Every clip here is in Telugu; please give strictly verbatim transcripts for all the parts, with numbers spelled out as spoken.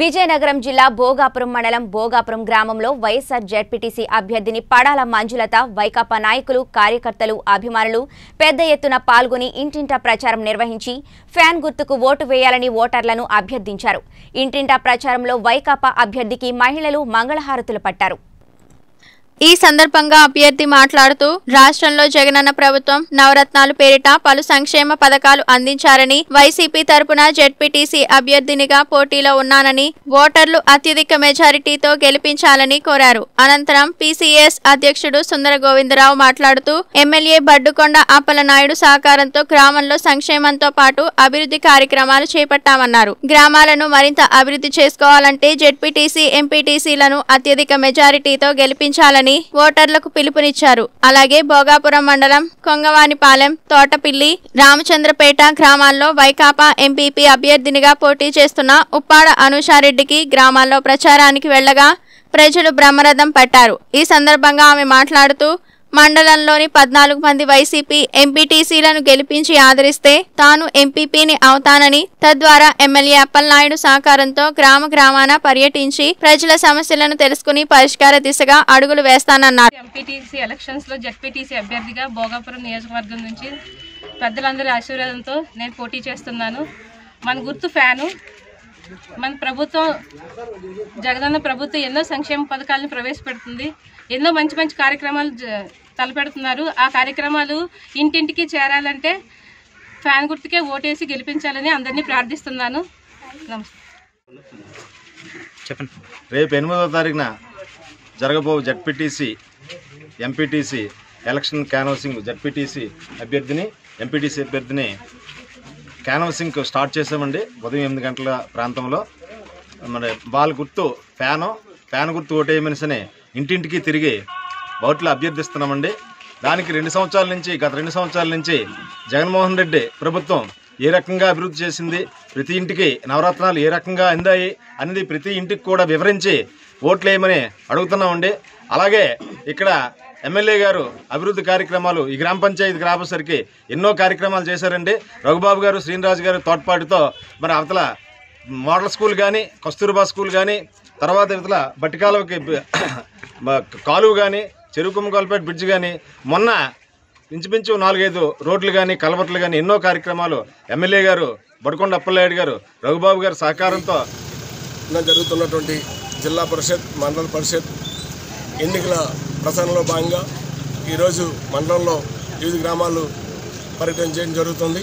విజయనగరం జిల్లా భోగాపురం మండలం భోగాపురం గ్రామంలో వైఎస్ఆర్ జెడ్పీటీసీ అభ్యర్థిని పడాల మంజులత వైకాపా నాయకులు కార్యకర్తలు అభిమానులు పెద్ద ఎత్తున పాల్గొని ఇంటింటా ప్రచారం నిర్వహించి ఫ్యాన్ గుర్తుకు ఓటు వేయాలని ఓటర్లను అభ్యర్థించారు. ఇంటింటా ప్రచారంలో వైకాపా అభ్యర్థికి మహిళలు మంగళహారతులు పట్టారు. ఈ సందర్భంగా అభ్యర్థి మాట్లాడుతూ రాష్ట్రంలో జగనన్న ప్రభుత్వం నవరత్నాలు పేరిట పలు సంక్షేమ పథకాలు అందించారని, వైసీపీ తరపున జెడ్పీటీసీ అభ్యర్థినిగా పోటీలో ఉన్నానని, ఓటర్లు అత్యధిక మెజారిటీతో గెలిపించాలని కోరారు. అనంతరం పీసీఎస్ అధ్యక్షుడు సుందర గోవిందరావు మాట్లాడుతూ ఎమ్మెల్యే బడ్డుకొండ అప్పలనాయుడు సహకారంతో గ్రామంలో సంక్షేమంతో పాటు అభివృద్ధి కార్యక్రమాలు చేపట్టామన్నారు. గ్రామాలను మరింత అభివృద్ధి చేసుకోవాలంటే జెడ్పీటీసీ ఎంపీటీసీలను అత్యధిక మెజారిటీతో గెలిపించాలని ఓటర్లకు పిలుపునిచ్చారు. అలాగే భోగాపురం మండలం కొంగవానిపాలెం, తోటపిల్లి, రామచంద్రపేట గ్రామాల్లో వైకాపా ఎంపీపీ అభ్యర్థినిగా పోటీ చేస్తున్న ఉప్పాడ అనుషారెడ్డికి గ్రామాల్లో ప్రచారానికి వెళ్లగా ప్రజలు బ్రహ్మరథం పట్టారు. ఈ సందర్భంగా ఆమె మాట్లాడుతూ మండలంలోని పద్నాలుగు మంది వైసీపీ ఎంపీటీసీలను గెలిపించి ఆదరిస్తే తాను ఎంపీపీని అవుతానని, తద్వారా ఎమ్మెల్యే అప్పలనాయుడు సహకారంతో గ్రామ గ్రామాన పర్యటించి ప్రజల సమస్యలను తెలుసుకుని పరిష్కార దిశగా అడుగులు వేస్తానన్నారు. ఎంపీటీసీ ఎలక్షన్స్ లో జెడ్పీటీసీ అభ్యర్థిగా భోగాపురం నియోజకవర్గం నుంచి పెద్దలందరి ఆశీర్వాదంతో నేను పోటీ చేస్తున్నాను. మన గుర్తు ఫ్యాను. మన ప్రభుత్వం, జగనన్న ప్రభుత్వం ఎన్నో సంక్షేమ పథకాలను ప్రవేశపెడుతుంది. ఎన్నో మంచి మంచి కార్యక్రమాలు తలపెడుతున్నారు. ఆ కార్యక్రమాలు ఇంటింటికి చేరాలంటే ఫ్యాన్ గుర్తుకే ఓటేసి గెలిపించాలని అందరినీ ప్రార్థిస్తున్నాను. చెప్పండి. రేపు ఎనిమిదవ తారీఖున జరగబో ZPTC MPTC election canvassing ZPTC అభ్యర్థిని ఎంపీటీసీ అభ్యర్థిని క్యాన్వసింగ్ స్టార్ట్ చేసామండి. ఉదయం ఎనిమిది గంటల ప్రాంతంలో మరి వాళ్ళ గుర్తు ఫ్యాను ఫ్యాన్ గుర్తు ఓటేయమనిసని ఇంటింటికి తిరిగి ఓట్లు అభ్యర్థిస్తున్నామండి. దానికి రెండు సంవత్సరాల నుంచి గత రెండు సంవత్సరాల నుంచి జగన్మోహన్ రెడ్డి ప్రభుత్వం ఏ రకంగా అభివృద్ధి చేసింది, ప్రతి ఇంటికి నవరత్నాలు ఏ రకంగా అందాయి అనేది ప్రతి ఇంటికి కూడా వివరించి ఓట్లు వేయమని అడుగుతున్నామండి. అలాగే ఇక్కడ ఎమ్మెల్యే గారు అభివృద్ధి కార్యక్రమాలు ఈ గ్రామ పంచాయతీకి రాబోసరికి ఎన్నో కార్యక్రమాలు చేశారండి. రఘుబాబు గారు, శ్రీనిరాజు గారు తోడ్పాటుతో మరి అవతల మోడల్ స్కూల్ కానీ, కస్తూర్బా స్కూల్ కానీ, తర్వాత ఇవతల బట్టికాలువకి కాలువ కానీ, చెరుకుమ్మకాలపేట బ్రిడ్జ్ కానీ, మొన్న ఇంచుమించు నాలుగైదు రోడ్లు కానీ, కలవట్లు కానీ ఎన్నో కార్యక్రమాలు ఎమ్మెల్యే గారు, బొడకొండ అప్పలనాయుడు గారు, రఘుబాబు గారు సహకారంతో జరుగుతున్నటువంటి జిల్లా పరిషత్ మండల పరిషత్ ఎన్నికల ప్రచారంలో భాగంగా ఈరోజు మండలంలో వివిధ గ్రామాలు పర్యటన చేయడం జరుగుతుంది.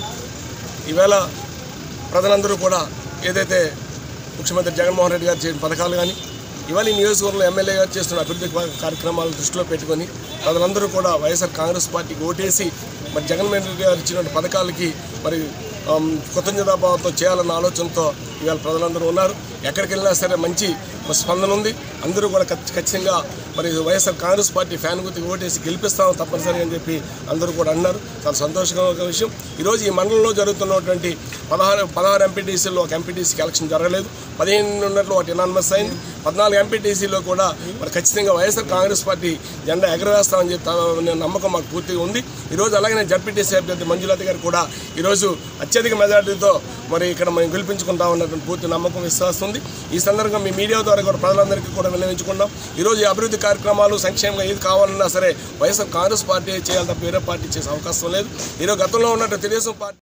ఈవేళ ప్రజలందరూ కూడా ఏదైతే ముఖ్యమంత్రి జగన్మోహన్ రెడ్డి గారు చేసిన పథకాలు కానీ, ఇవాళ ఈ నియోజకవర్గంలో ఎమ్మెల్యే గారు చేస్తున్న అభివృద్ధి కార్యక్రమాలను దృష్టిలో పెట్టుకొని ప్రజలందరూ కూడా వైఎస్ఆర్ కాంగ్రెస్ పార్టీకి ఓటేసి మరి జగన్మోహన్ రెడ్డి గారు ఇచ్చినటువంటి పథకాలకి మరి కృతజ్ఞతాభావంతో చేయాలన్న ఆలోచనతో ఇవాళ ప్రజలందరూ ఉన్నారు. ఎక్కడికి వెళ్ళినా సరే మంచి స్పందన ఉంది. అందరూ కూడా ఖచ్చితంగా మరి వైఎస్ఆర్ కాంగ్రెస్ పార్టీ ఫ్యాన్ గుర్తుకు ఓటేసి గెలిపిస్తాము తప్పనిసరి అని చెప్పి అందరూ కూడా అన్నారు. చాలా సంతోషకరమైన విషయం. ఈరోజు ఈ మండలంలో జరుగుతున్నటువంటి పదహారు పదహారు ఎంపీటీసీల్లో ఒక ఎంపీటీసీకి ఎలక్షన్ జరగలేదు. పదిహేను ఉన్నట్లు ఒకటి ఎనానమస్ అయింది. పద్నాలుగు ఎంపీటీసీలో కూడా మరి ఖచ్చితంగా వైఎస్ఆర్ కాంగ్రెస్ పార్టీ జెండా ఎగరవేస్తామని చెప్పి నమ్మకం మాకు పూర్తిగా ఉంది. ఈరోజు అలాగే జెడ్పీటీసీ అభ్యర్థి మంజులత గారు కూడా ఈరోజు అత్యధిక మెజార్టీతో మరి ఇక్కడ మేము గెలిపించుకుంటాం అన్నటువంటి పూర్తి నమ్మకం విశ్వాస్తుంది. ఈ సందర్భంగా మీ మీడియా ద్వారా కూడా ప్రజలందరికీ కూడా విన్నవించుకుంటాం. ఈరోజు అభివృద్ధి కార్యక్రమాలు సంక్షేమంగా ఏది కావాలన్నా సరే వైఎస్ఆర్ కాంగ్రెస్ పార్టీ చేయాలి తప్ప వేరే పార్టీ చేసే అవకాశం లేదు. ఈరోజు గతంలో ఉన్నట్టు తెలుగుదేశం పార్టీ